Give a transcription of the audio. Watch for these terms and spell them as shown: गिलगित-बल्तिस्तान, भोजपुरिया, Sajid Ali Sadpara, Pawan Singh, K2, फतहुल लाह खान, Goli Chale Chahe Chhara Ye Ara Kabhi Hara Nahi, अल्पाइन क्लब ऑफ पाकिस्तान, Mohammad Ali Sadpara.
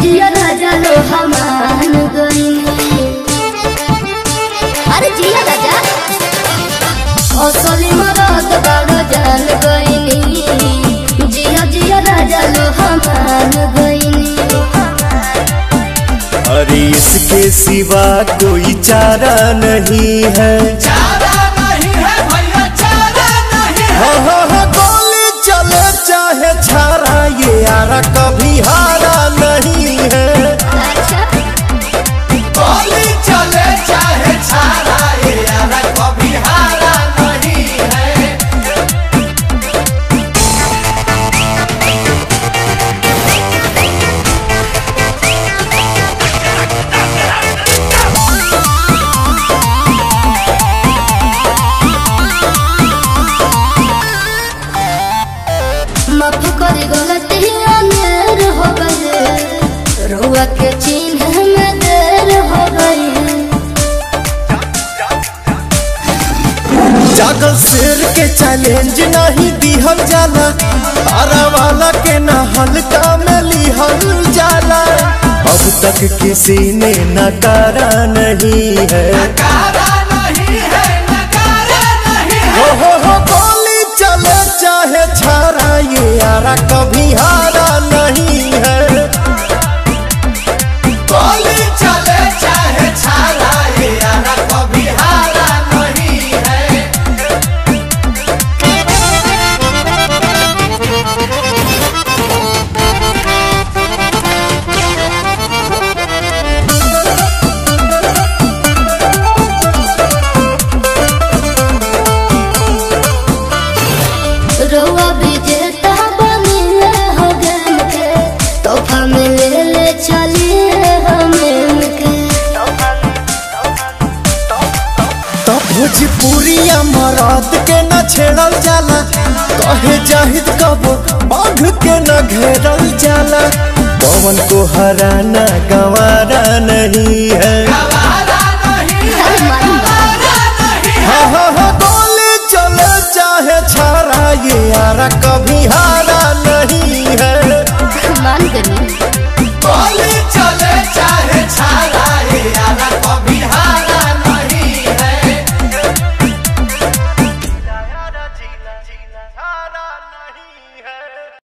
जिया ना जालो हमान गई अरे जिया राजा असली मरद बाड़ जान गई जिया जिया ना जालो हमान गई अरे इसके सिवा कोई चारा नहीं है भैया चारा नहीं है हो हो हो गोली चले चाहे छारा ये आरा कभी हारा नहीं जागल शेर के चैलेंज नहीं दिहल जाला तारा वाला के ना हल्का में लिहल जाला अब तक किसी ने नकारा नहीं है नकारा नहीं है नकारा नहीं है हो हो गोली चले चाहे छारा ये आरा कभी हारा नहीं है भोजपुरिया मरद के न छेड़ल जाला कहे जाहिद कब बांध के न घेरल जाला पवन को हराना गवारा नहीं है हा हा हा गोली चले चाहे छारा ये आरा कभी हारा नहीं है